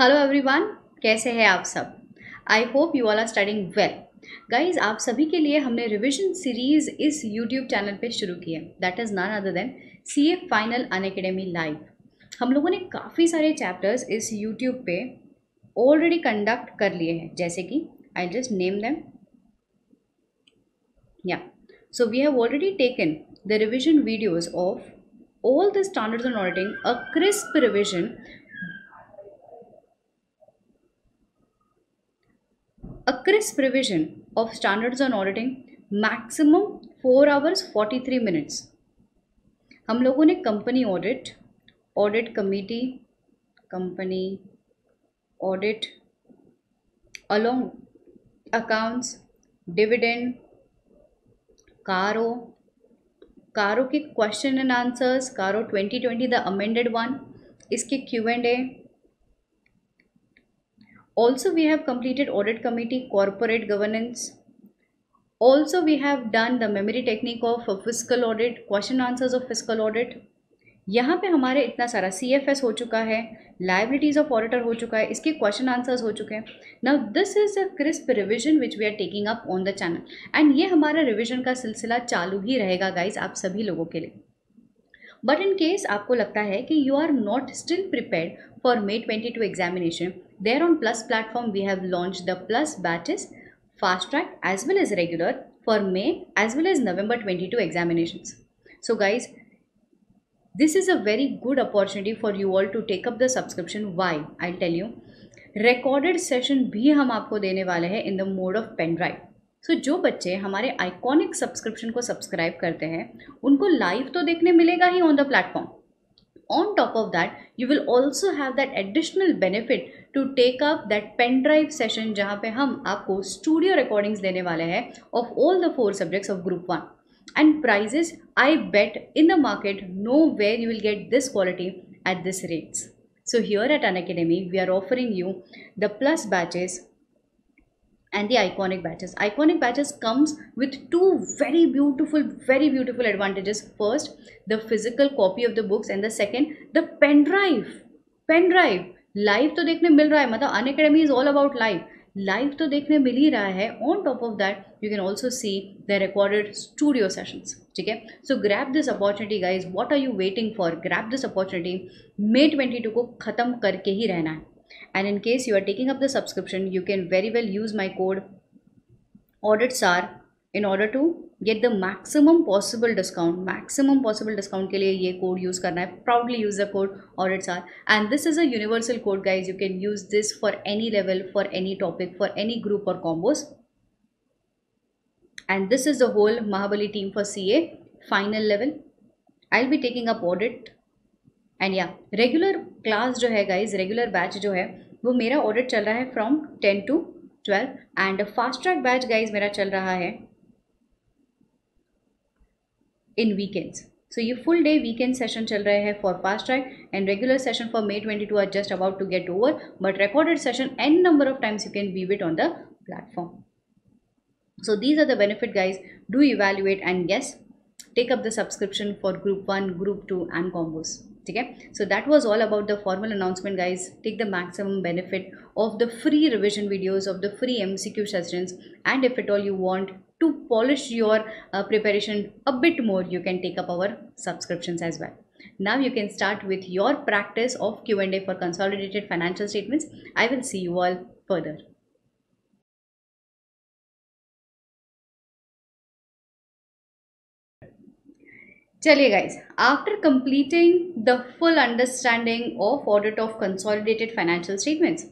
Hello everyone, कैसे हैं आप सब? I hope you all are studying well. Guys, आप सभी के लिए हमने रिविजन सीरीज़ इस यूट्यूब चैनल पे शुरू की है। That is none other than CA final Unacademy live. हम लोगों ने काफ़ी सारे चैप्टर्स इस यूट्यूब पे ऑलरेडी कंडक्ट कर लिए हैं, जैसे कि I just name them. Yeah so we have already taken the revision videos of all the standards on auditing, a crisp revision, a crisp revision of standards on auditing, maximum 4 hours 43 minutes। हम लोगों ने company audit, audit committee, company audit along accounts, dividend, कारो के question and answers, कारो 2020 the amended one, इसके Q&A। Also we have completed audit committee, corporate governance। Also we have done the memory technique of fiscal audit, question answers of fiscal audit। यहाँ पे हमारे इतना सारा CFS हो चुका है, liabilities of auditor हो चुका है, इसके question answers हो चुके हैं। Now this is a crisp revision which we are taking up on the channel, and ये हमारा revision का सिलसिला चालू ही रहेगा guys, आप सभी लोगों के लिए। बट इन केस आपको लगता है कि you are not still prepared for May 22 examination, there on plus platform we have launch the plus batches, fast track as well as regular, for May as well as November 22 examinations. So guys, this is a very good opportunity for you all to take up the subscription. Why? I tell you, recorded session भी हम आपको देने वाले हैं in the mode of pen drive. So जो बच्चे हमारे iconic subscription को सब्सक्राइब करते हैं, उनको लाइव तो देखने मिलेगा ही on the platform. On top of that you will also have that additional benefit to take up that pen drive session, जहाँ पे हम आपको स्टूडियो रिकॉर्डिंग्स देने वाले हैं of all the 4 subjects of group 1। And prices, I bet in the market nowhere you will get this quality at this rates. So here at Unacademy we are offering you the plus batches and the iconic batches. Iconic batches comes with 2 very beautiful advantages. First, the physical copy of the books, and the second, the pen drive. Pen drive live तो देखने मिल रहा है, मतलब Unacademy is all about live. Live तो देखने मिल ही रहा है, on top of that you can also see the recorded studio sessions. ठीक है, so grab this opportunity guys. What are you waiting for? Grab this opportunity. May 22 को ख़त्म करके ही रहना है। And in case you are taking up the subscription, you can very well use my code AuditSar in order to get the maximum possible discount. Maximum possible discount के लिए ये code use करना है. Proudly use the code AuditSar, and this is a universal code guys. You can use this for any level, for any topic, for any group or combos. And this is the whole Mahabali team for CA final level. I'll be taking up audit. And yeah regular class जो है guys, regular batch जो है वो मेरा audit चल रहा है from 10 to 12, and fast track batch guys मेरा चल रहा है इन वीकेंड्स। सो ये फुल डे वीकेंड सेशन चल रहे हैं for fast track, and regular session for May 22 are just about to get over, over, but recorded session n number of times you can view it on the platform. So these are the benefit, guys. Do evaluate, and yes, take up the subscription for group 1, group 2 and combos. Okay, so that was all about the formal announcement, guys. Take the maximum benefit of the free revision videos, of the free MCQ sessions, and if at all you want to polish your preparation a bit more, you can take up our subscriptions as well. Now you can start with your practice of Q&A for consolidated financial statements. I will see you all further. चलिए guys, after completing the full understanding of audit of consolidated financial statements,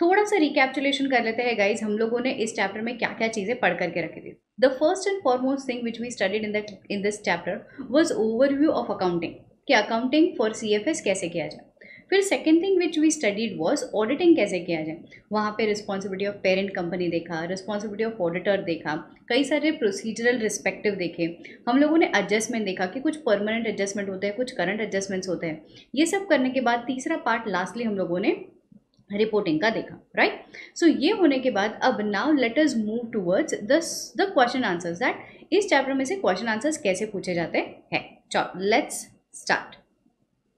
थोड़ा सा रिकैप्चुलेशन कर लेते हैं guys, हम लोगों ने इस चैप्टर में क्या क्या चीज़ें पढ़ करके रखी थी। The first and foremost thing which we studied in this chapter was overview of accounting, कि अकाउंटिंग फॉर CFS कैसे किया जाए। फिर second thing which we studied was auditing कैसे किया जाए। वहाँ पे रिस्पॉन्सिबिलिटी ऑफ पेरेंट कंपनी देखा, रिस्पॉन्सिबिलिटी ऑफ ऑडिटर देखा, कई सारे प्रोसीजरल रिस्पेक्टिव देखे, हम लोगों ने एडजस्टमेंट देखा कि कुछ परमानेंट एडजस्टमेंट होते हैं, कुछ करंट एडजस्टमेंट्स होते हैं। ये सब करने के बाद तीसरा पार्ट लास्टली हम लोगों ने रिपोर्टिंग का देखा, राइट? सो ये होने के बाद अब now let us move towards the question answers, that इस चैप्टर में से क्वेश्चन आंसर्स कैसे पूछे जाते हैं। चलो लेट्स स्टार्ट।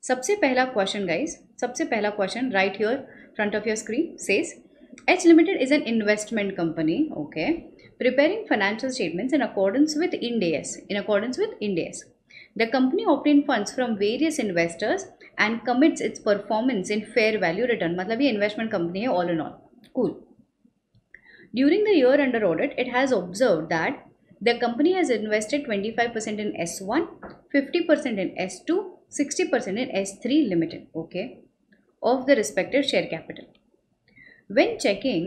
सबसे पहला क्वेश्चन गाइज, सबसे पहला question right here front of your screen says H Limited is an investment company, okay, preparing financial statements in accordance with INDAS. The company obtained funds from various investors and commits its performance in fair value return. मतलब ये investment company है all in all. Cool. During the year under audit, it has observed that the company has invested 25% in S1, 50% in S2, 60% in S3 Limited, okay, of the respective share capital. When checking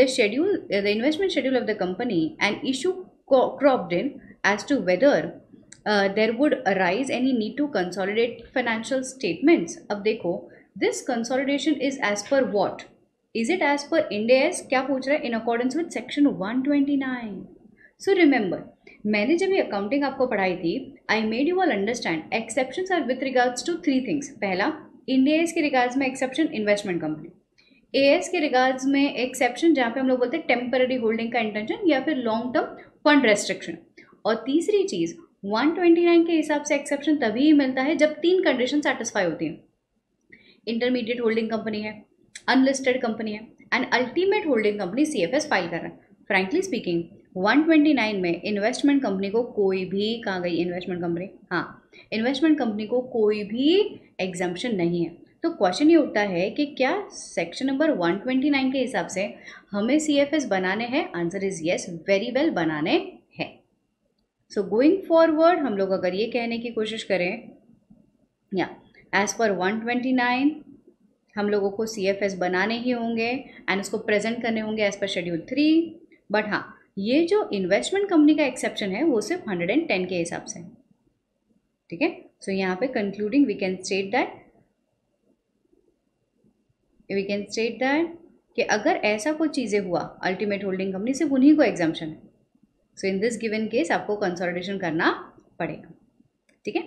the schedule, the investment schedule of the company, an issue cropped in as to whether there would arise any need to consolidate financial statements. अब देखो, this consolidation is as per what? Is it as per INDAS? क्या पूछ रहा है? In accordance with Section 129. So remember, मैंने जब ये accounting आपको पढ़ाई थी, I made you all understand exceptions are with regards to three things. पहला, INDAS के regards में exception investment company, AS के regards में exception जहाँ पे हम लोग बोलते हैं temporary holding का intention या फिर long term fund restriction, और तीसरी चीज़ 129 के हिसाब से एक्सेप्शन तभी मिलता है जब तीन कंडीशन सेटिस्फाई होती हैं. इंटरमीडिएट होल्डिंग कंपनी है, अनलिस्टेड कंपनी है and ultimate holding company CFS file कर रहा है. फ्रैंकली स्पीकिंग 129 में इन्वेस्टमेंट कंपनी को कोई भी, कहाँ गई इन्वेस्टमेंट कंपनी, हाँ, इन्वेस्टमेंट कंपनी को कोई भी एग्जम्पशन नहीं है. तो क्वेश्चन ये उठता है कि क्या सेक्शन नंबर 129 के हिसाब से हमें CFS बनाने हैं? Answer is yes, very well बनाने. सो गोइंग फॉरवर्ड हम लोग अगर ये कहने की कोशिश करें या एज पर 129 हम लोगों को CFS बनाने ही होंगे एंड उसको प्रेजेंट करने होंगे एज पर शेड्यूल 3. बट हाँ, ये जो इन्वेस्टमेंट कंपनी का एक्सेप्शन है वो सिर्फ 110 के हिसाब से, ठीक है. सो यहाँ पे concluding we can state that कि अगर ऐसा कोई चीज़ें हुआ, अल्टीमेट होल्डिंग कंपनी सिर्फ उन्हीं को एग्जम्पशन है. So in this given case आपको कंसोलिडेशन करना पड़ेगा, ठीक है.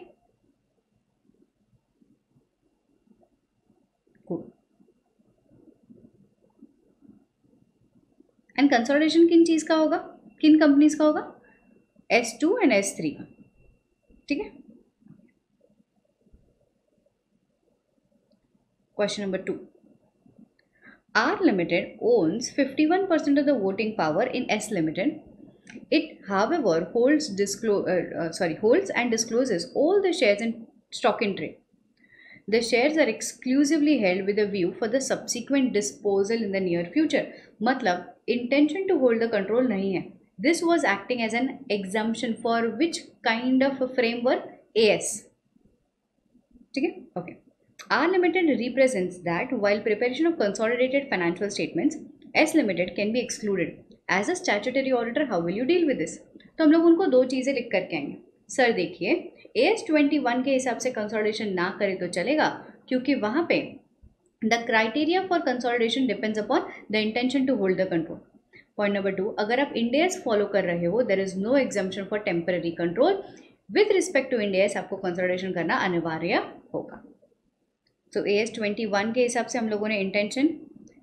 एंड कंसोलिडेशन किन चीज़ का होगा, किन कंपनीज का होगा? S2 एंड S3 का, ठीक है. Question number 2. R Limited owns 51% of the voting power in S Limited. It, however, holds and discloses all the shares in stock in trade. The shares are exclusively held with a view for the subsequent disposal in the near future. मतलब intention to hold the control नहीं है. This was acting as an exemption for which kind of a framework? AS. ठीक है, okay. R Limited represents that while preparation of consolidated financial statements, S Limited can be excluded. As a statutory auditor how will you deal with this? तो हम लोग उनको दो चीज़ें लिख करके आएंगे. सर देखिए, AS 21 के हिसाब से कंसोलिडेशन ना करें तो चलेगा, क्योंकि वहाँ पे the criteria for consolidation depends upon the intention to hold the control. Point number 2, अगर आप INDAS फॉलो कर रहे हो, there is no exemption for temporary control. With respect to INDAS आपको कंसोलिडेशन करना अनिवार्य होगा. सो AS 21 के हिसाब से हम लोगों ने intention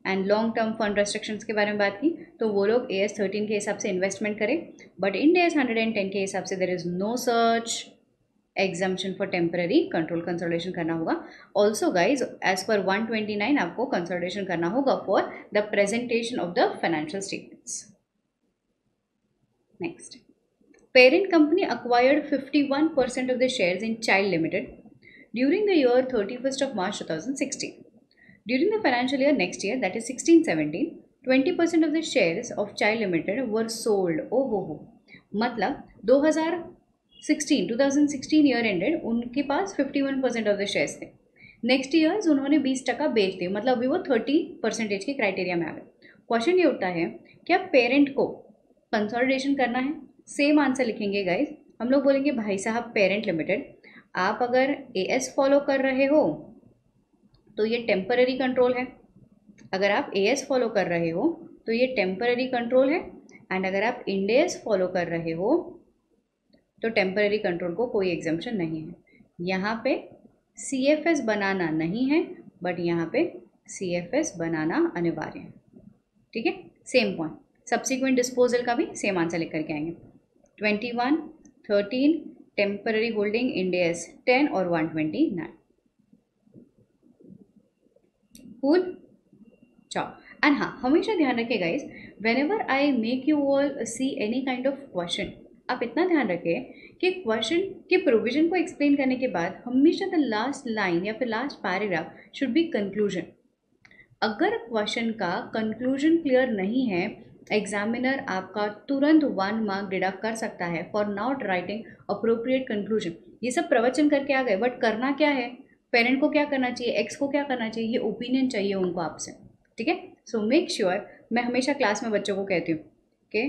and long term fund restrictions के बारे में बात की, तो वो लोग AS 13 के हिसाब से इन्वेस्टमेंट करें. बट INDAS 110 के हिसाब से there is no such exemption for temporary control. Consolidation करना होगा. ऑल्सो गाइज, एज पर 129 आपको कंसोलिडेशन करना होगा for the presentation of the financial statements. Next, parent company acquired 51% of the shares in child limited during the year 31st of March 2016. During the financial year next year, that is 16-17, 20% of the shares of Child Limited were sold. मतलब 2016 year ended उनके पास 51% of the shares थे. Next years उन्होंने 20% बेच दिए, मतलब अभी वो 30% के क्राइटेरिया में आ गए. क्वेश्चन ये उठता है, क्या पेरेंट को कंसोलिडेशन करना है? सेम आंसर लिखेंगे गाइज. हम लोग बोलेंगे भाई साहब, पेरेंट लिमिटेड आप अगर AS फॉलो कर रहे हो तो ये टेम्पररी कंट्रोल है, अगर आप AS फॉलो कर रहे हो तो ये टेम्पररी कंट्रोल है, एंड अगर आप INDAS फॉलो कर रहे हो तो टेम्पररी कंट्रोल को कोई एग्जम्पशन नहीं है. यहाँ पे CFS बनाना नहीं है, बट यहाँ पे CFS बनाना अनिवार्य है, ठीक है. सेम पॉइंट सब्सिक्वेंट डिस्पोजल का भी सेम आंसर लिख करके आएंगे. 21, 13 टेम्पररी होल्डिंग, INDAS 10 और 129. Cool. Ciao. And हाँ, हमेशा ध्यान रखें guys, whenever I make you all see any kind of question, आप इतना ध्यान रखें कि क्वेश्चन के प्रोविजन को एक्सप्लेन करने के बाद हमेशा द लास्ट लाइन या फिर last paragraph should be conclusion. अगर क्वेश्चन का कंक्लूजन क्लियर नहीं है, एग्जामिनर आपका तुरंत 1 मार्क डिडक्ट कर सकता है for not writing appropriate conclusion. ये सब प्रवचन करके आ गए, बट करना क्या है, पेरेंट को क्या करना चाहिए, एक्स को क्या करना चाहिए, ये ओपिनियन चाहिए उनको आपसे. ठीक है, सो मेक श्योर, मैं हमेशा क्लास में बच्चों को कहती हूँ कि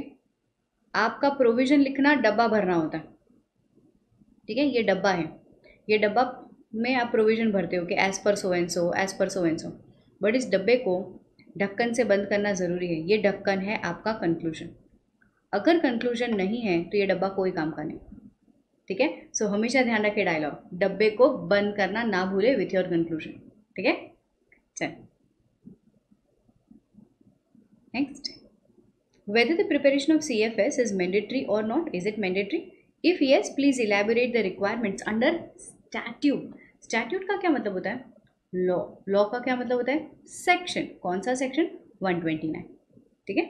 आपका प्रोविजन लिखना डब्बा भरना होता है. ठीक है, ये डब्बा है, ये डब्बा में आप प्रोविजन भरते हो कि as per so and so, as per so and so, but इस डब्बे को ढक्कन से बंद करना ज़रूरी है. ये ढक्कन है आपका कंक्लूजन. अगर कंक्लूजन नहीं है तो ये डब्बा कोई काम का नहीं. ठीक है, सो हमेशा ध्यान रखें डायलॉग, डब्बे को बंद करना ना भूले विथ योर कंक्लूजन. ठीक है, चल next. Whether the preparation of CFS is mandatory और not, is it mandatory, if yes please elaborate the requirements under statute. Statute का क्या मतलब होता है, लॉ. लॉ का क्या मतलब होता है, सेक्शन. कौन सा सेक्शन, 129. ठीक है,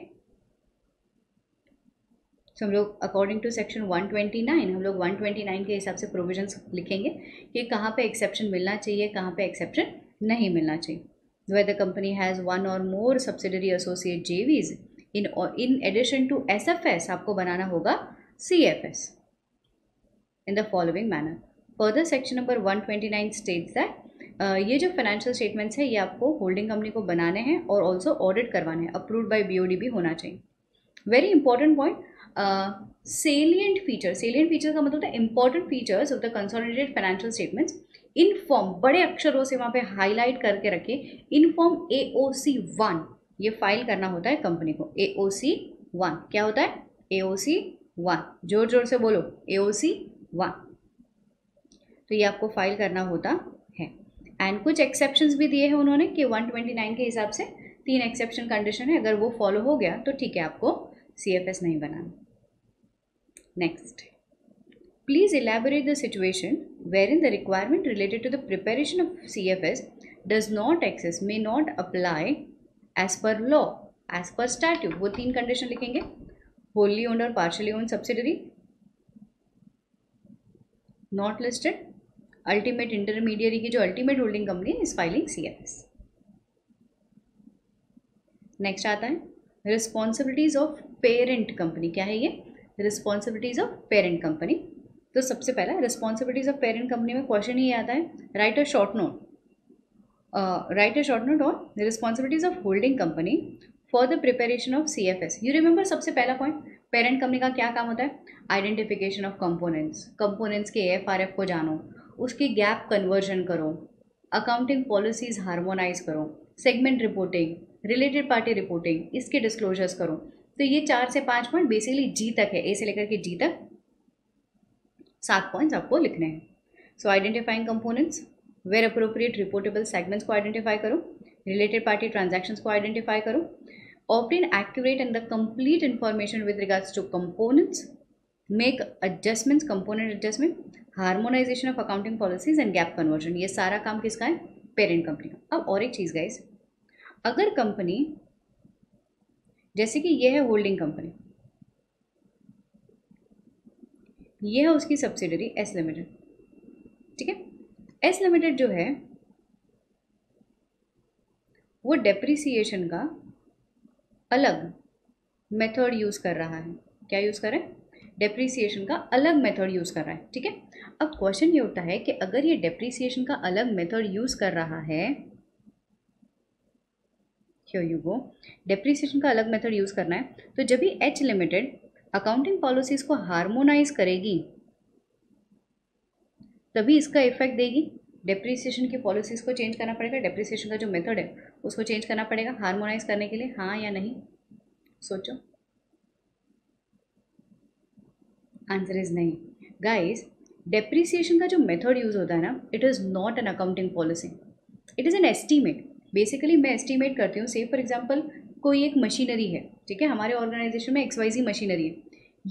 तो हम लोग अकॉर्डिंग टू सेक्शन 129, हम लोग 129 के हिसाब से प्रोविजंस लिखेंगे कि कहाँ पे एक्सेप्शन मिलना चाहिए, कहाँ पे एक्सेप्शन नहीं मिलना चाहिए. Weather company has 1 or more subsidiary associate JVs in addition to SF आपको बनाना होगा CFS in the following manner. Further section number 129 states that ये जो फाइनेंशियल स्टेटमेंट्स है ये आपको होल्डिंग कंपनी को बनाने हैं और ऑल्सो ऑडिट करवाने हैं. अप्रूव्ड बाय BOD भी होना चाहिए. Very important point, salient feature. Salient feature का मतलब होता है important features of the consolidated financial statements in form, बड़े अक्षरों से वहाँ पे हाईलाइट करके रखें, इन फॉर्म AOC-1 ये फाइल करना होता है कंपनी को. AOC-1 क्या होता है, AOC-1 जोर जोर से बोलो, AOC-1 तो ये आपको फाइल करना होता है. एंड कुछ एक्सेप्शंस भी दिए हैं उन्होंने कि 129 के हिसाब से 3 एक्सेप्शन कंडीशन है, अगर वो फॉलो हो गया तो ठीक है, आपको CFS नहीं बनाना. Next, please elaborate the situation where in the requirement related to the preparation of CFS does not access may not apply as per law as per statute. वो 3 कंडीशन लिखेंगे, होली ओन्ड और partially owned subsidiary, not listed, ultimate intermediary की जो ultimate holding company is filing CFS. Next आता है responsibilities of parent company. क्या है ये, रिस्पॉन्सिबिलिटीज ऑफ पेरेंट कंपनी. तो सबसे पहला रिस्पॉन्सिबिलिटीज ऑफ पेरेंट कंपनी में क्वेश्चन ये आता है, write a short note, write a short note on responsibilities of holding company for the preparation of CFS. You remember सबसे पहला पॉइंट, पेरेंट कंपनी का क्या काम होता है, आइडेंटिफिकेशन ऑफ कंपोनेंट्स, कंपोनेंट्स के AFRF को जानो, उसके गैप कन्वर्जन करो, अकाउंटिंग पॉलिसीज़ हार्मोनाइज करो, segment reporting, related party reporting, इसके डिस्क्लोजर्स करो. तो ये 4 से 5 पॉइंट बेसिकली G तक है, A से लेकर के G तक 7 पॉइंट्स आपको लिखने हैं. So identifying components, where appropriate reportable segments को आइडेंटिफाई करो, रिलेटेड पार्टी ट्रांजैक्शंस को आइडेंटिफाई करो, obtain accurate and the complete information with regards to components, make adjustments, component adjustment, harmonisation of accounting policies and gap conversion. ये सारा काम किसका है, parent company का. अब और एक चीज़ गाइस, अगर कंपनी जैसे कि ये है होल्डिंग कंपनी, ये है उसकी सब्सिडरी S Limited. ठीक है, S Limited जो है वो डेप्रिसिएशन का अलग मेथड यूज़ कर रहा है. क्या यूज़ कर रहा है, डेप्रीसिएशन का अलग मेथड यूज़ कर रहा है. ठीक है, अब क्वेश्चन ये उठता है कि अगर ये डेप्रीसिएशन का अलग मेथड यूज़ कर रहा है, हियर यू गो, डेप्रीसिएशन का अलग मेथड यूज़ करना है, तो जब भी H Limited अकाउंटिंग पॉलिसीज को हार्मोनाइज करेगी तभी इसका इफेक्ट देगी. डेप्रीसिएशन की पॉलिसीज को चेंज करना पड़ेगा, डेप्रीसिएशन का जो मेथड है उसको चेंज करना पड़ेगा हार्मोनाइज करने के लिए, हाँ या नहीं, सोचो. आंसर इज नहीं गाइस. डेप्रिसिएशन का जो मेथड यूज़ होता है ना, it is not an accounting policy, it is an estimate. Basically मैं एस्टीमेट करती हूँ, से फॉर एग्जांपल कोई एक मशीनरी है, ठीक है, हमारे ऑर्गेनाइजेशन में XYZ मशीनरी है,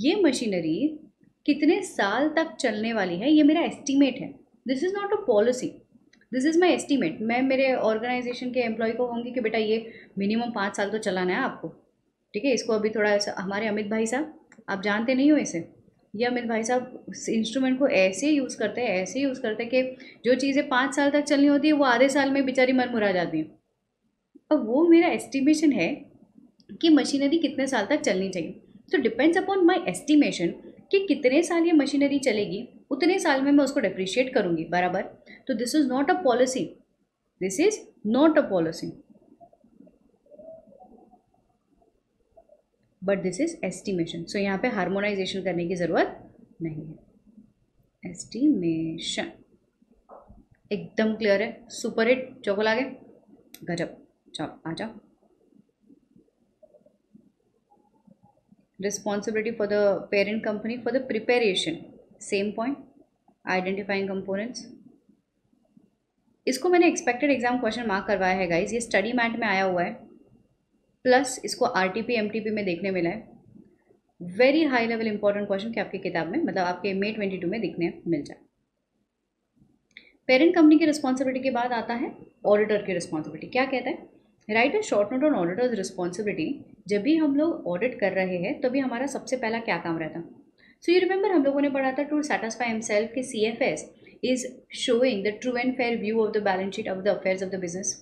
ये मशीनरी कितने साल तक चलने वाली है, ये मेरा एस्टीमेट है. This is not a policy. This is my estimate. मैं मेरे ऑर्गेनाइजेशन के एम्प्लॉय को कहूँगी कि बेटा ये मिनिमम 5 साल तो चलाना है आपको, ठीक है. इसको अभी थोड़ा हमारे अमित भाई साहब, आप जानते नहीं हो इसे, ये अमित भाई साहब उस इंस्ट्रूमेंट को ऐसे यूज़ करते हैं कि जो चीज़ें 5 साल तक चलनी होती है वो आधे साल में बेचारी मर मुरा जाती है. अब वो मेरा एस्टिमेशन है कि मशीनरी कितने साल तक चलनी चाहिए. तो डिपेंड्स अपॉन माय एस्टिमेशन कि कितने साल ये मशीनरी चलेगी, उतने साल में मैं उसको डेप्रिशिएट करूँगी, बराबर. तो this is not a policy but this is estimation. So यहाँ पे हार्मोनाइजेशन करने की ज़रूरत नहीं है. एस्टिमेशन एकदम क्लियर है. सुपर हिट चौको लागे गजब. चलो आ जाओ. Responsibility for the parent company for the preparation, same point, identifying components. इसको मैंने expected exam question mark करवाया है guys. ये study mat में आया हुआ है, प्लस इसको RTP MTP में देखने मिला है. Very high level important question कि आपकी किताब में, मतलब आपके मे 22 में देखने मिल जाए. पेरेंट कंपनी की रिस्पॉन्सिबिलिटी के बाद आता है ऑडिटर की रिस्पॉन्सिबिलिटी. क्या कहता है? Write a short note on auditors responsibility. जब भी हम लोग ऑडिट कर रहे हैं तभी हमारा सबसे पहला क्या काम रहता है? सो यू रिमेंबर हम लोगों ने पढ़ा था टू सेटिस्फाई हिमसेल्फ कि CFS is showing the true and fair view of the balance sheet of the affairs of the business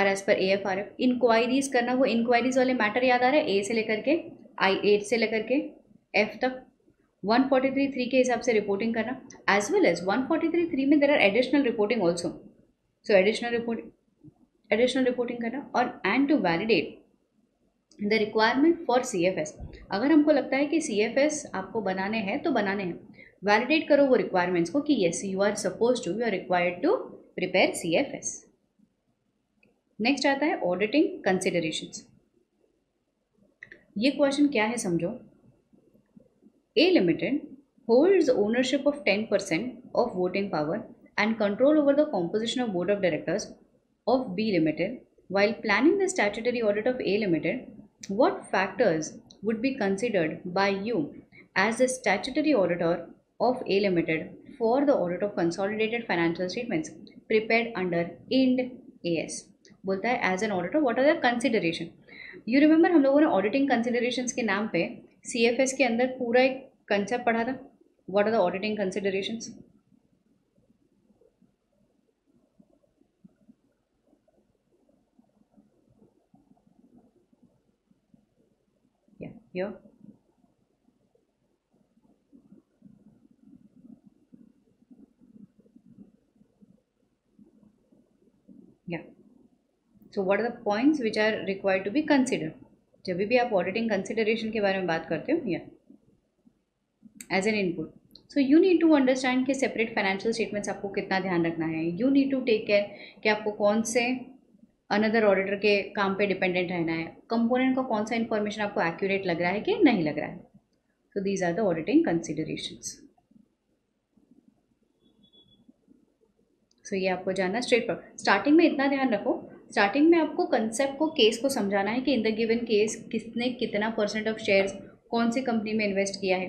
are as per AFRF. Inquiries करना, वो इंक्वायरीज वाले मैटर याद आ रहा है, A से लेकर के F तक 143(3) के हिसाब से रिपोर्टिंग करना, एज वेल एज 143(3) में there are additional reporting also. So additional reporting करना और and to validate the requirement for CFS. अगर हमको लगता है कि CFS आपको बनाने हैं तो बनाने हैं, वैलिडेट करो वो रिक्वायरमेंट्स को कि yes you are required to prepare CFS. Next आता है ऑडिटिंग कंसिडरेशंस. ये क्वेश्चन क्या है समझो. A Limited holds ownership of 10% of voting power and control over the composition of board of directors of B Limited. While planning the statutory audit of A Limited, what factors would be considered by you as the statutory auditor of A Limited for the audit of consolidated financial statements prepared under IND AS? बोलता है as an auditor what are the consideration? You remember हम लोगों ने auditing considerations के नाम पे CFS के अंदर पूरा एक concept पढ़ा था. What are the auditing considerations? So what are the points which are required to be considered? जब भी आप ऑडिटिंग कंसिडरेशन के बारे में बात करते हो या as an input, so you need to understand कि सेपरेट फाइनेंशियल स्टेटमेंट्स आपको कितना ध्यान रखना है. You need to take care कि आपको कौन से अनदर ऑडिटर के काम पे डिपेंडेंट रहना है, कंपोनेंट का कौन सा इन्फॉर्मेशन आपको एक्यूरेट लग रहा है कि नहीं लग रहा है. तो these are the auditing considerations. So ये आपको जानना स्ट्रेट पर. स्टार्टिंग में इतना ध्यान रखो, स्टार्टिंग में आपको कंसेप्ट को, केस को समझाना है कि इन द गिवन केस किसने कितना % ऑफ शेयर्स कौन सी कंपनी में इन्वेस्ट किया है.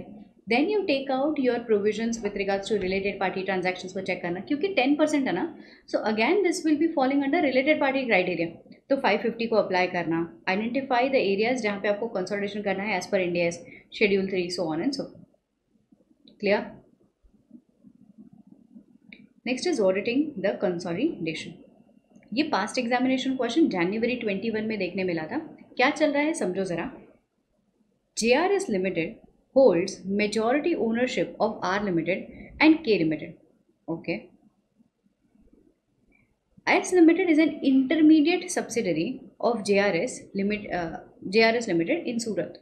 Then you take out your provisions with regards to related party transactions को चेक करना, क्योंकि 10% है ना. So again this will be falling under related party criteria. तो 550 को अप्लाई करना, आइडेंटिफाई द एरियाज जहाँ पे आपको कंसल्टेशन करना है as per INDAS Schedule 3, so on and so. Clear? Next is auditing the consolidation. ये पास्ट एग्जामिनेशन क्वेश्चन जनवरी 2021 में देखने मिला था. क्या चल रहा है समझो ज़रा. JRS Limited holds majority ownership of R Limited and K Limited. Okay. S Limited is an intermediate subsidiary of JRS Limited in Surat.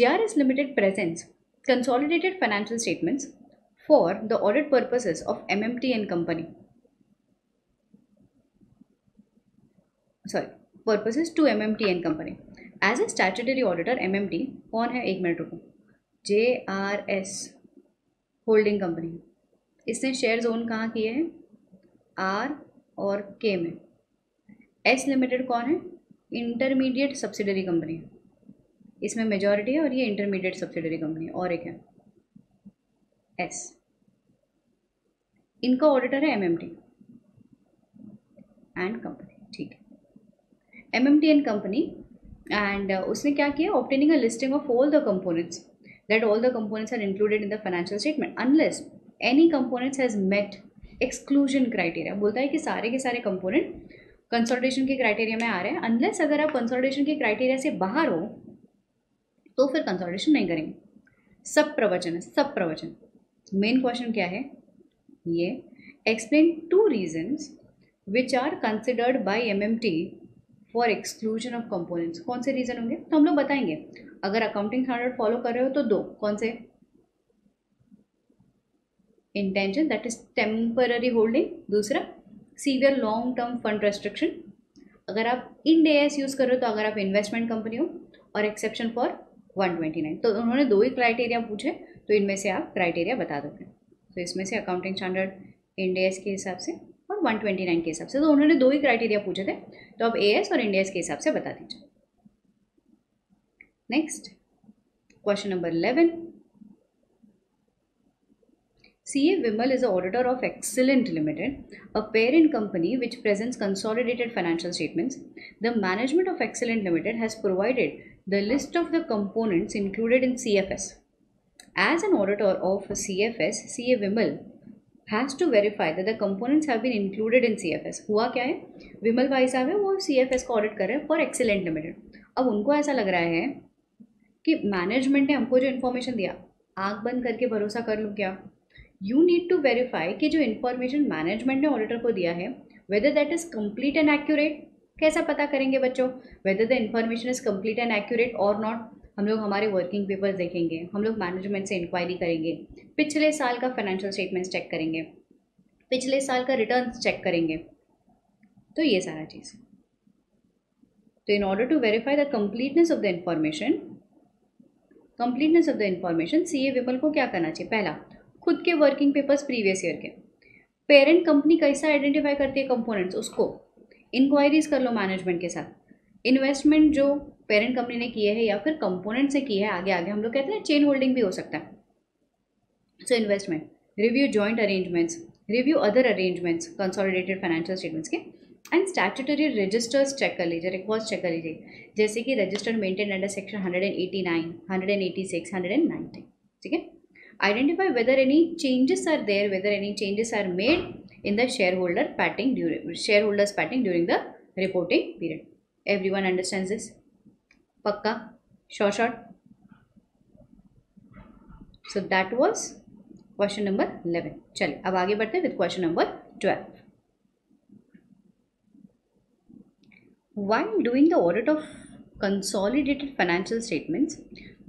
JRS Limited presents consolidated financial statements for the audit purposes of MMT and company. Sorry, purposes to MMT and company. As a statutory auditor MMT कौन है? एक minute रुको. JRS holding company, इसने shares own कहाँ किए हैं? R और K में. S लिमिटेड कौन है? इंटरमीडिएट सब्सिडरी कंपनी है, इसमें मेजॉरिटी है और ये इंटरमीडिएट सब्सिडरी कंपनी है. और एक है S. इनका ऑडिटर है एमएमटी एंड कंपनी, ठीक है, एमएमटी एंड कंपनी। एंड उसने क्या किया, obtaining a listing of all the components that all the components are included in the financial statement unless any components has met exclusion criteria. बोलता है कि सारे के सारे कंपोनेंट कंसोलिडेशन के क्राइटेरिया में आ रहे हैं, अनलेस अगर आप कंसोलिडेशन के क्राइटेरिया से बाहर हो तो फिर कंसोलिडेशन नहीं करेंगे। सब प्रवचन है, सब प्रवचन। मेन क्वेश्चन क्या है ये, explain two reasons which are considered by MMT for exclusion of components. कौन से रीजन होंगे तो हम लोग बताएंगे। अगर अकाउंटिंग स्टैंडर्ड फॉलो कर रहे हो तो दो, कौन से, intention that is temporary holding, दूसरा severe long term fund restriction. अगर आप इंड एएस यूज़ कर रहे हो तो अगर आप इन्वेस्टमेंट कंपनी हो, और एक्सेप्शन फॉर 129। तो उन्होंने दो ही क्राइटेरिया पूछे, तो इनमें से आप क्राइटेरिया बता दोगे। तो इसमें से अकाउंटिंग स्टैंडर्ड इंड एएस के हिसाब से और 129 के हिसाब से, तो उन्होंने दो ही क्राइटेरिया पूछे थे, तो आप एएस और इंड एएस के हिसाब से बता दीजिए। Next question number 11, CA Vimal is the auditor of Excellent Limited, a parent company which presents consolidated financial statements. The management of Excellent Limited has provided the list of the components included in CFS. As an auditor of CFS, CA Vimal has to verify that the components have been included in CFS. हुआ क्या है, विमल भाई साहब है वो CFS को audit कर रहे हैं फॉर Excellent Limited। अब उनको ऐसा लग रहा है कि मैनेजमेंट ने हमको जो इन्फॉर्मेशन दिया, आँख बंद करके भरोसा कर लूँ क्या? यू नीड टू वेरीफाई कि जो इन्फॉर्मेशन मैनेजमेंट ने ऑडिटर को दिया है, whether that is complete and accurate. कैसा पता करेंगे बच्चों whether the information is complete and accurate और नॉट? हम लोग हमारे वर्किंग पेपर्स देखेंगे, हम लोग मैनेजमेंट से इंक्वायरी करेंगे, पिछले साल का फाइनेंशियल स्टेटमेंट्स चेक करेंगे, पिछले साल का रिटर्न्स चेक करेंगे, तो ये सारा चीज़। तो in order to verify the completeness of the information, C A Vimal को क्या करना चाहिए? पहला, खुद के वर्किंग पेपर्स प्रीवियस ईयर के, पेरेंट कंपनी कैसा आइडेंटिफाई करती है कंपोनेंट्स, उसको इंक्वायरीज कर लो मैनेजमेंट के साथ। इन्वेस्टमेंट जो पेरेंट कंपनी ने किए है या फिर कंपोनेंट से किए है, आगे आगे हम लोग कहते हैं चेन होल्डिंग भी हो सकता है। So investment, review joint arrangements, review other arrangements consolidated financial statements के, एंड स्टैट्यूटरी रजिस्टर्स चेक कर लीजिए, रिकॉर्ड्स चेक कर लीजिए, जैसे कि रजिस्टर मेंटेन अंडर सेक्शन 189, 186, 190, ठीक है। Identify whether any changes are there, whether any changes are made in the shareholders padding during the reporting period. Everyone understands this? Pakka? Short. So that was question number 11. चलिए अब आगे बढ़ते हैं with question number 12. While doing the audit of consolidated financial statements,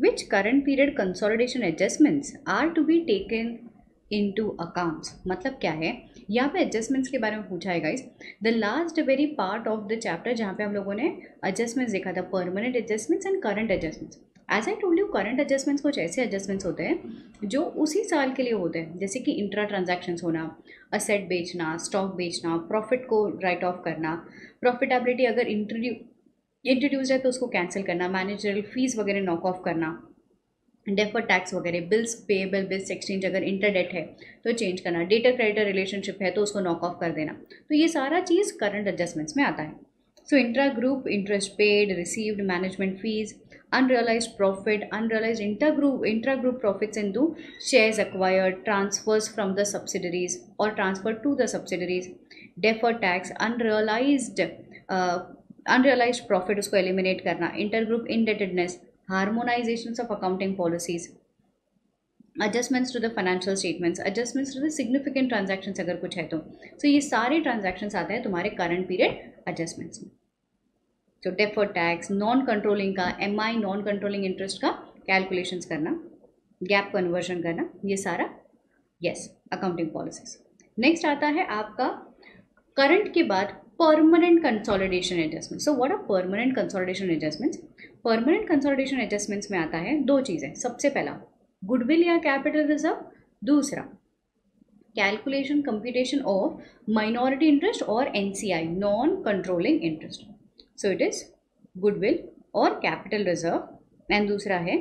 which current period consolidation adjustments are to be taken into accounts? मतलब क्या है यहाँ पे, adjustments के बारे में पूछा है guys। The last very part of the chapter जहाँ पे हम लोगों ने adjustments देखा था, permanent adjustments and current adjustments। As I told you, current adjustments कुछ ऐसे adjustments होते हैं जो उसी साल के लिए होते हैं, जैसे कि intra transactions होना, asset बेचना, stock बेचना, profit को write off करना, profitability अगर इंट्रोड्यूस है तो उसको कैंसिल करना, मैनेजरल फीस वगैरह नॉक ऑफ करना, डेफर्ड टैक्स वगैरह, बिल्स पेएबल, बिल्स एक्सचेंज, अगर इंटरडेट है तो चेंज करना, डेटर क्रेडिटर रिलेशनशिप है तो उसको नॉक ऑफ कर देना। तो ये सारा चीज़ करंट एडजस्टमेंट्स में आता है। So intra group interest paid, received management fees, unrealise profit, unrealise intra group profits in due shares acquired, transfers from the subsidiaries और transfer to the subsidiaries, deferred tax, unrealised profit उसको eliminate करना, intergroup indebtedness, harmonisation of accounting policies, adjustments to the financial statements, adjustments to the significant transactions अगर कुछ है तो। सो ये सारे transactions आते हैं तुम्हारे करंट पीरियड एडजस्टमेंट्स में। तो डेफर्ड टैक्स, नॉन कंट्रोलिंग का एमआई, नॉन कंट्रोलिंग इंटरेस्ट का कैलकुलेशंस करना, गैप कन्वर्जन करना, ये सारा यस अकाउंटिंग पॉलिसीज। नेक्स्ट आता है आपका करंट के बाद permanent consolidation adjustment. So what are permanent consolidation adjustments? Permanent consolidation adjustments में आता है दो चीज़ें, सबसे पहला गुडविल या कैपिटल रिजर्व, दूसरा calculation computation of minority interest और NCI, non controlling interest. So it is goodwill और कैपिटल रिजर्व, एंड दूसरा है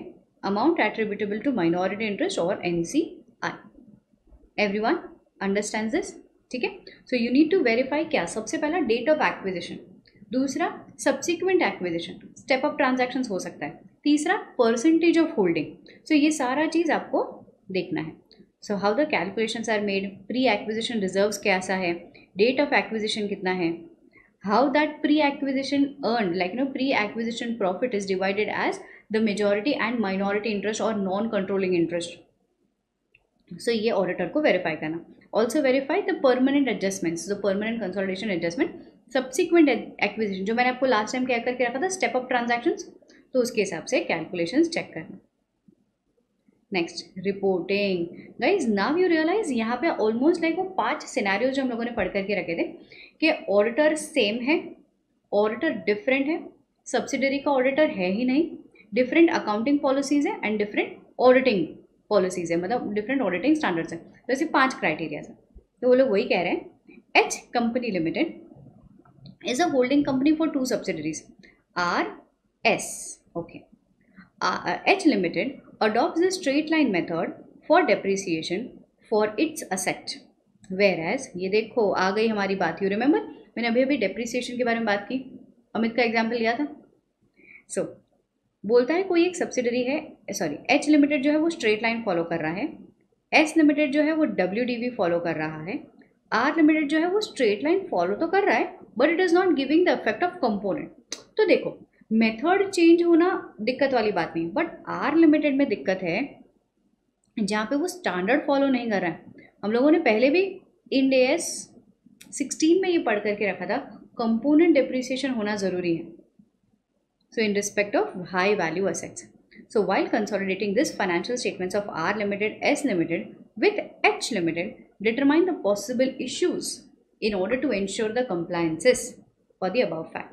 amount attributable to minority interest और एनसीआई। एवरीवन अंडरस्टैंड दिस, ठीक है. So you need to verify क्या, सबसे पहला डेट ऑफ एक्विजिशन, दूसरा subsequent acquisition, step up transactions हो सकता है, तीसरा परसेंटेज ऑफ होल्डिंग. सो ये सारा चीज़ आपको देखना है. So how the calculations are made, pre acquisition reserves कैसा है, डेट ऑफ एक्विजिशन कितना है, how that pre acquisition earn like no pre acquisition profit is divided as the majority and minority interest और नॉन कंट्रोलिंग इंटरेस्ट. सो ये auditor को verify करना. Also verify the permanent adjustments, the permanent consolidation adjustment, subsequent acquisition जो मैंने आपको last time क्या करके रखा था, स्टेप अप ट्रांजैक्शंस, तो उसके हिसाब से कैलकुलेशंस चेक करना. Next reporting. Guys now you realise यहाँ पे ऑलमोस्ट लाइक वो 5 सिनेरियो जो हम लोगों ने पढ़ करके रखे थे कि ऑडिटर सेम है, ऑडिटर डिफरेंट है, सब्सिडरी का ऑडिटर है ही नहीं, डिफरेंट अकाउंटिंग पॉलिसीज़ है एंड डिफरेंट ऑडिटिंग पॉलिसीज़ है, मतलब डिफरेंट ऑडिटिंग स्टैंडर्ड्स है. तो ऐसे 5 क्राइटेरिया है. तो वो लोग वही कह रहे हैं, H company limited is a holding company for 2 subsidiaries RS, okay, H Limited adopts a straight line method for depreciation for its asset, whereas ये देखो आ गई हमारी बात. यू रिमेंबर मैंने अभी अभी डेप्रिसिएशन के बारे में बात की, अमित का एग्जाम्पल लिया था. सो बोलता है कोई एक सब्सिडरी है, सॉरी H Limited जो है वो स्ट्रेट लाइन फॉलो कर रहा है, S Limited जो है वो WDV फॉलो कर रहा है, R Limited जो है वो स्ट्रेट लाइन फॉलो तो कर रहा है but it is not giving the effect of component. तो देखो मेथड चेंज होना दिक्कत वाली बात नहीं, बट आर लिमिटेड में दिक्कत है जहाँ पे वो स्टैंडर्ड फॉलो नहीं कर रहा है. हम लोगों ने पहले भी INDAS 16 में ये पढ़ करके रखा था, कंपोनेंट डिप्रिसिएशन होना ज़रूरी है, so in respect of high value assets. So while consolidating this financial statements of R limited, S limited with H limited, determine the possible issues in order to ensure the compliances for the above fact.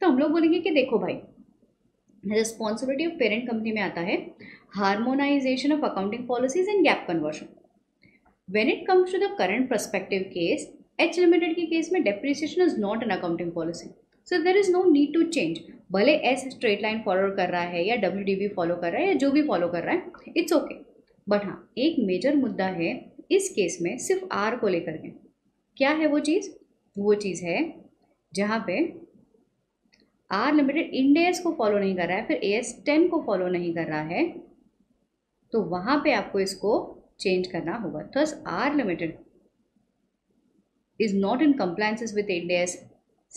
तो हम लोग बोलेंगे कि देखो भाई, responsibility of parent company में आता है harmonisation of accounting policies and gap conversion. When it comes to the current prospective case, H limited के केस में depreciation is not an accounting policy, so there is no need to change. भले S straight line follow कर रहा है या WDV follow कर रहा है या जो भी फॉलो कर रहा है, इट्स ओके. बट हाँ, एक मेजर मुद्दा है इस केस में सिर्फ आर को लेकर के. क्या है वो चीज़? वो चीज़ है जहाँ पे आर लिमिटेड INDAS को फॉलो नहीं कर रहा है, फिर AS 10 को फॉलो नहीं कर रहा है, तो वहाँ पे आपको इसको चेंज करना होगा. Thus R limited is not in compliances with INDAS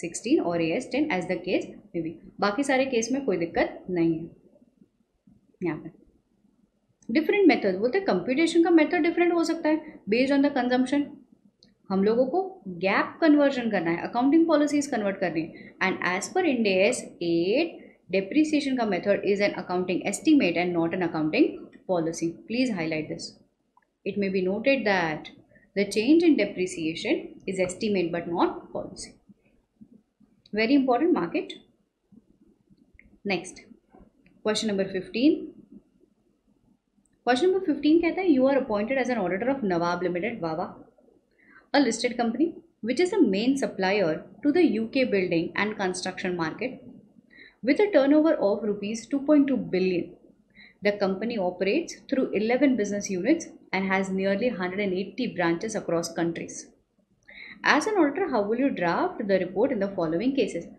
16 और AS 10 as the case may be. बाकी सारे केस में कोई दिक्कत नहीं है. यहाँ पर डिफरेंट मेथड बोलते हैं, कंप्यूटेशन का मेथड डिफरेंट हो सकता है बेस्ड ऑन द कंजम्पशन. हम लोगों को गैप कन्वर्जन करना है, अकाउंटिंग पॉलिसीज कन्वर्ट करनी है, and as per INDAS 8 depreciation का method is an accounting estimate and not an accounting policy. Please highlight this. It may be noted that the change in depreciation is estimate but not policy. Very important market. Next question number 15. Question number 15 कहता है, you are appointed as an auditor of Nawab limited, वावा, a listed company which is a main supplier to the UK building and construction market with a turnover of ₹2.2 billion. The company operates through 11 business units and has nearly 180 branches across countries. As an auditor how will you draft the report in the following cases.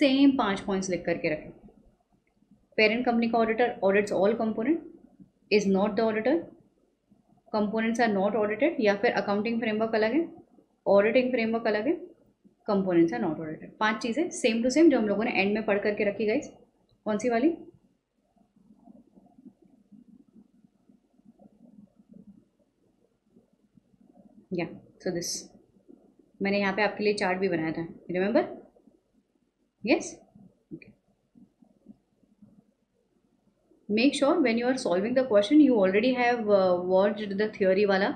Same 5 points लिख करके रखें. Parent company का auditor audits all component, is not the auditor, components are not audited, या फिर accounting framework अलग है, auditing framework अलग है, कंपोनेंट्स आर नॉट ऑडिटेड. 5 चीज़ें सेम टू सेम जो हम लोगों ने एंड में पढ़ करके रखी. गाइस कौन सी वाली? या सो दिस मैंने यहाँ पे आपके लिए चार्ट भी बनाया था, remember? Yes. Make sure when you are solving the question you already have watched the theory वाला.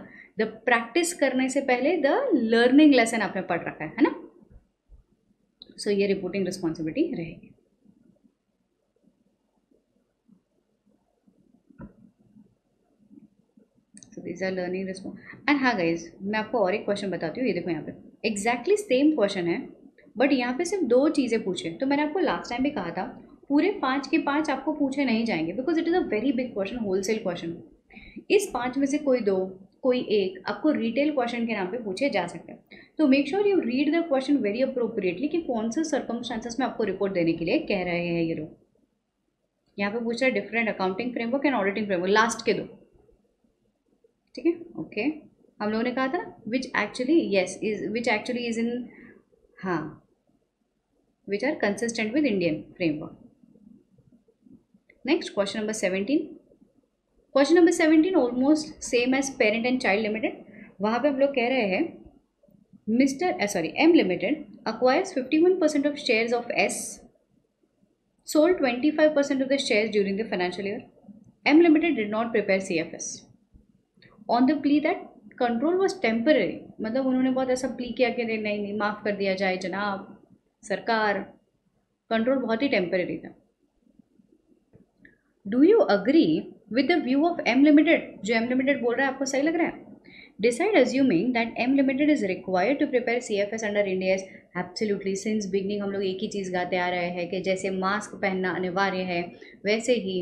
The practice करने से पहले the learning lesson आपने पढ़ रखा है ना? So ये reporting responsibility रहेगी. So these are learning responsibility. And हाँ guys, मैं आपको और एक question बताती हूँ. ये देखो यहाँ पे exactly same question है but यहाँ पे सिर्फ 2 चीज़ें पूछे. तो मैंने आपको last time भी कहा था पूरे 5 के 5 आपको पूछे नहीं जाएंगे, because it is a very big question, wholesale question. इस 5 में से कोई 2, कोई एक आपको रिटेल क्वेश्चन के नाम पे पूछे जा सकते हैं। तो make sure you read the question very appropriately कि कौन से सर्कमस्टांसेस में आपको रिपोर्ट देने के लिए कह रहे हैं ये लोग। यहाँ पे पूछ रहे हैं different accounting framework and auditing framework, last के दो, ठीक है, ओके। हम लोगों ने कहा था विच एक्चुअली इज इन, हाँ, which are consistent with Indian framework. Next question number 17। Question number 17 almost same as parent and child limited. वहाँ पे हम लोग कह रहे हैं M limited acquires 51% of shares of S, sold 25% of the shares during the financial year. M Limited did not prepare CFS on the plea that control was temporary. मतलब उन्होंने बहुत ऐसा plea किया कि नहीं माफ़ कर दिया जाए जनाब सरकार, कंट्रोल बहुत ही टेम्परेरी था। Do you agree with the view of M limited? जो एम लिमिटेड बोल रहा है आपको सही लग रहा है? Decide assuming that M limited is required to prepare CFS under India. Absolutely, since beginning हम लोग एक ही चीज़ गाते आ रहे हैं कि जैसे मास्क पहनना अनिवार्य है वैसे ही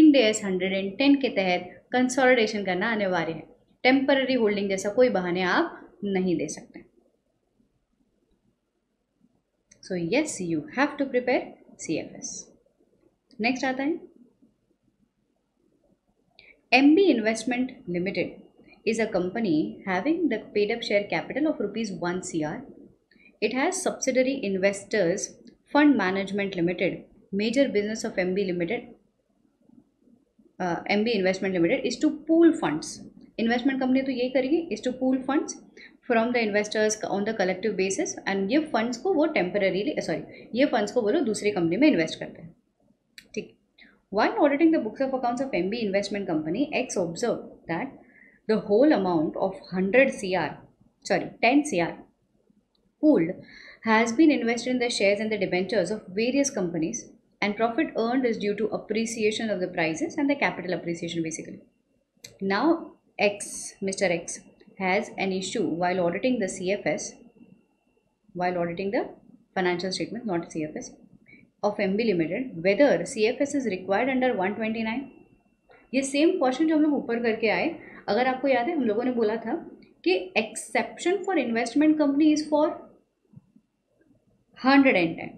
INDAS 110 के तहत कंसोलिडेशन करना अनिवार्य है। टेम्पररी होल्डिंग जैसा कोई बहाने आप नहीं दे सकते। So yes, you have to prepare CFS। Next आता है MB investment limited is a company having the paid up share capital of ₹1 crore। It has subsidiary investors fund management limited. Major business of MB investment limited is to pool funds. Investment company तो यही करेगी, is to pool funds from the investors on the collective basis and ये funds को वो ये funds को वो लोग दूसरी company में invest करते हैं, ठीक। While auditing the books of accounts of MB investment company, X observed that the whole amount of 10 crore pooled has been invested in the shares and the debentures of various companies, and profit earned is due to appreciation of the prices and the capital appreciation basically. Now Mr. X has an issue while auditing the CFS, while auditing the financial statement, not CFS, of MB Limited, whether CFS is required under 129. ये same question जो हम लोग ऊपर करके आए, अगर आपको याद है हम लोगों ने बोला था कि exception for investment company is for 110।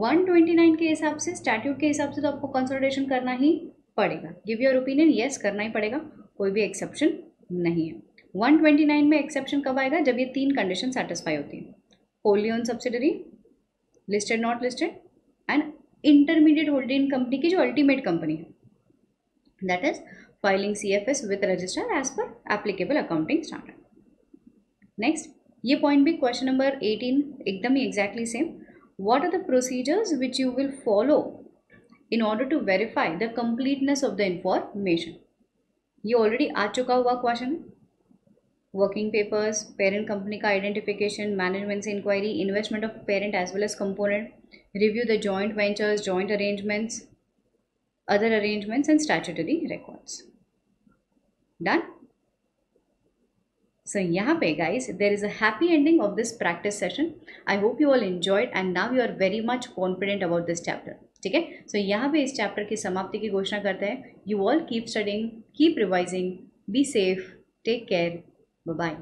129 के हिसाब से, स्टैट्यूट के हिसाब से तो आपको कंसोलिडेशन करना ही पड़ेगा। गिव योर ओपिनियन, येस करना ही पड़ेगा, कोई भी एक्सेप्शन नहीं है। 129 में एक्सेप्शन कब आएगा? जब ये तीन कंडीशन सेटिस्फाई होती है, wholly owned subsidiary, listed not listed and intermediate holding company की जो अल्टीमेट कंपनी है, that is filing CFS with register as per applicable accounting standard. Next, ये पॉइंट भी क्वेश्चन नंबर 18 एकदम ही exactly same. What are the procedures which you will follow in order to verify the completeness of the information? ये already आ चुका हुआ question है। Working papers, parent company का आइडेंटिफिकेशन, मैनेजमेंट से inquiry, investment of parent as well as component, review the joint ventures, joint arrangements, other arrangements and statutory records. Done. So यहाँ पे guys there is a happy ending of this practice session. I hope you all enjoyed and now you are very much confident about this chapter. ठीक है, so यहाँ पे इस chapter की समाप्ति की घोषणा करते हैं। You all keep studying, keep revising, be safe, take care, bye bye.